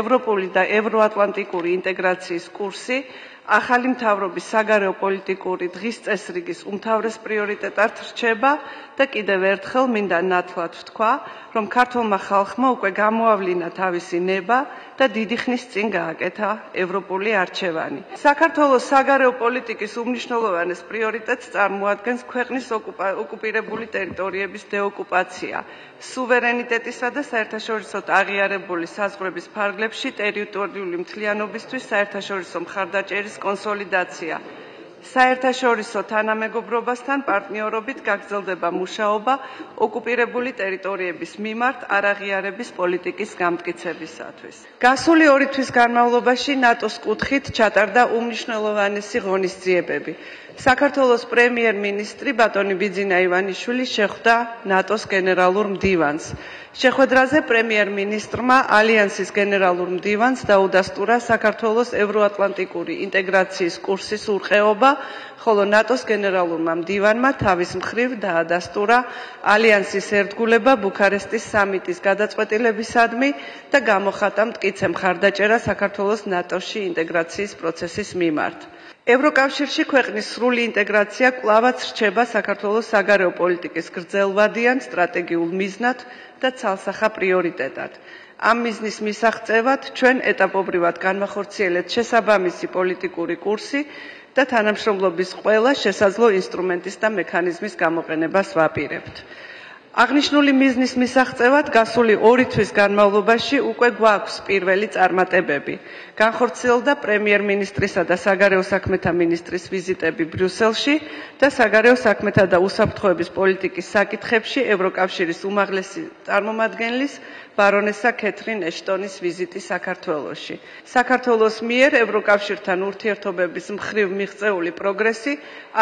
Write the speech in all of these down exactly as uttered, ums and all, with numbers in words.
ევროპული და ევროატლანტიკური ინტეგრაციის კურსი ახალი მთავრობის საგარეო პოლიტიკური დღის წესრიგის უმთავრეს პრიორიტეტად რჩება და კიდევ ერთხელ მინდა ნათლად ვთქვა, რომ ქართულმა ხალხმა უკვე გამოავლინა თავისი ნება და დიდი ხნის წინ გააკეთა ევროპული არჩევანი. საქართველოს საგარეო პოლიტიკის უმნიშვნელოვანეს პრიორიტეტს წარმოადგენს ქვეყნის ოკუპირებული ტერიტორიების დეოკუპაცია, სუვერენიტეტისა და საერთაშორისო აღიარებული საზღვრების ფარგლებში ტერიტორიული მთლიანობისთვის საერთაშორისო მხარდაჭერის კონსოლიდაცია. Საერთაშორისო თანამეგობრობასთან პარტნიორობით გაგრძელდება მუშაობა ოკუპირებული ტერიტორიების მიმართ არაღიარების პოლიტიკის გამტკიცებისათვის. Გასული ორი თვის განმავლობაში ნატოს კუთხით ჩატარდა უმნიშვნელოვანესი ღონისძიებები. საქართველოს პრემიერ-მინისტრი ბატონი ბიძინა ივანიშვილი შეხვდა ნატოს გენერალურ მდივანს. Შეხვედრაზე პრემიერ-მინისტრმა ალიანსის გენერალურ მდივანს დაუდასტურა საქართველოს ევროატლანტიკური ინტეგრაციის კურსის ურყეობა, ხოლო ნატოს გენერალურმა მდივანმა თავის მხრივ დაადასტურა ალიანსის ერთგულება ბუქარესტის სამიტის გადაწყვეტილებისადმი და გამოხატა მტკიცე მხარდაჭერა საქართველოს ნატოში ინტეგრაციის პროცესის მიმართ. ევროკავშირში ქვეყნის სრული ინტეგრაცია კვლავაც რჩება საქართველოს საგარეო პოლიტიკის გრძელვადიან სტრატეგიულ მიზნად და ცალსახა პრიორიტეტად. Ამ მიზნის მისაღწევად ჩვენ ეტაპობრივად განვახორციელებთ შესაბამისი პოლიტიკური კურსი და თანამშრომლობის ყველა შესაძლო ინსტრუმენტის და მექანიზმის გამოყენებას ვაპირებთ. აღნიშნული მიზნის მისაღწევად გასული ორი თვის განმავლობაში უკვე გვაქვს პირველი წარმატებები. განხორციელდა პრემიერ-მინისტრისა და საგარეო საქმეთა მინისტრის ვიზიტები ბრიუსელში და საგარეო საქმეთა და უსაფრთხოების პოლიტიკის საკითხებში ევროკავშირის უმაღლესი წარმომადგენლის ბარონესა ქეთრინ ეშტონის ვიზიტი საქართველოში. საქართველოს მიერ ევროკავშირთან ურთიერთობების მხრივ მიღწეული პროგრესი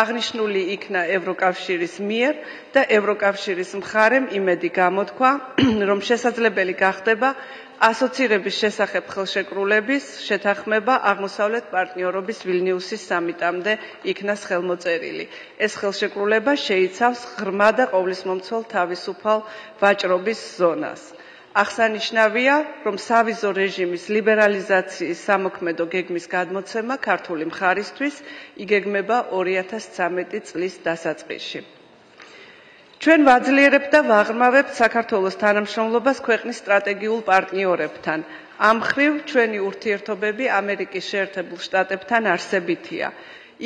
აღნიშნული იქნა ევროკავშირის მიერ და ევროკავშირის მხარემ იმედი გამოთქვა, რომ შესაძლებელი გახდება ასოცირების შესახებ ხელშეკრულების შეთანხმება აღმოსავლეთ პარტნიორობის ვილნიუსის სამიტამდე იქნას ხელმოწერილი. ეს ხელშეკრულება შეიცავს ღრმა და ყოვლისმომცველ თავისუფალ ვაჭრობის ზონას. აღსანიშნავია, რომ სავიზო რეჟიმის ლიბერალიზაციის სამოქმედო გეგმის გადმოცემა ქართული მხარისთვის იგეგმება ორი ათას ცამეტი წლის დასაწყისში. ჩვენ ვაძლიერებთ და ვაღრმავებთ საქართველოს თანამშრომლობას ქვეყნის სტრატეგიულ პარტნიორებთან. ამ ხრივ ჩვენი ურთიერთობები ამერიკის შეერთებულ შტატებთან არსებითია.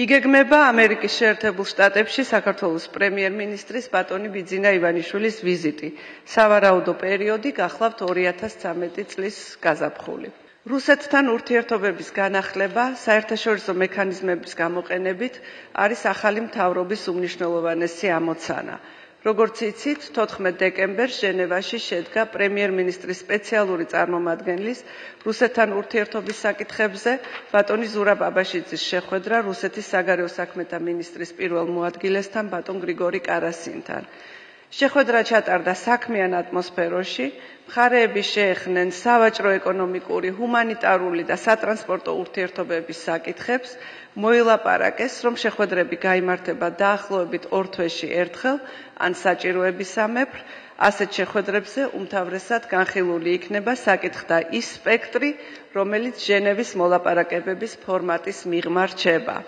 იგეგმება ამერიკის შეერთებულ შტატებში საქართველოს პრემიერ-მინისტრის ბატონი ბიძინა ივანიშვილის ვიზიტი. სავარაუდო პერიოდი გახლავთ ორი ათას ცამეტი წლის გაზაფხული. რუსეთთან ურთიერთობების განახლება საერთაშორისო მექანიზმების გამოყენებით არის ახალი მთავრობის უმნიშვნელოვანესი ამოცანა. როგორც იცით, თოთხმეტ დეკემბერს ჟენევაში შედგა პრემიერ-მინისტრის სპეციალური წარმომადგენლის რუსეთთან ურთიერთობის საკითხებზე ბატონი ზურაბ აბაშიძის შეხვედრა რუსეთის საგარეო საქმეთა მინისტრის პირველ მოადგილესთან ბატონ გრიგორი კარასინთან. შეხვედრა ჩატარდა საქმიან ატმოსფეროში, მხარეები შეეხნენ სავაჭრო-ეკონომიკური, ჰუმანიტარული და სატრანსპორტო ურთიერთობების საკითხებს, მოილაპარაკეს, რომ შეხვედრები გაიმართება დაახლოებით ორ თვეში ერთხელ ან საჭიროების ამეფრ, ასეთ შეხვედრებზე უმთავრესად განხილული იქნება საკითხთა ის სპექტრი, რომელიც ჟენევის მოლაპარაკებების ფორმატის მიღმა რჩება.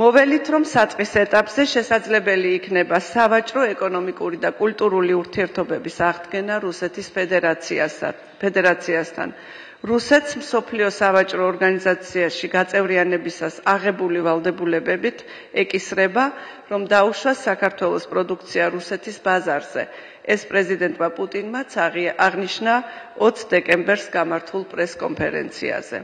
მოველით, რომ საწყის ეტაპზე შესაძლებელი იქნება სავაჭრო, ეკონომიკური და კულტურული ურთიერთობების აღდგენა რუსეთის ფედერაციასთან. რუსეთს მსოფლიო სავაჭრო ორგანიზაციაში გაწევრიანებისას აღებული ვალდებულებებით ეკისრება, რომ დაუშვას საქართველოს პროდუქცია რუსეთის ბაზარზე. ეს პრეზიდენტმა პუტინმაც აღნიშნა ოც დეკემბერს გამართულ პრესკონფერენციაზე.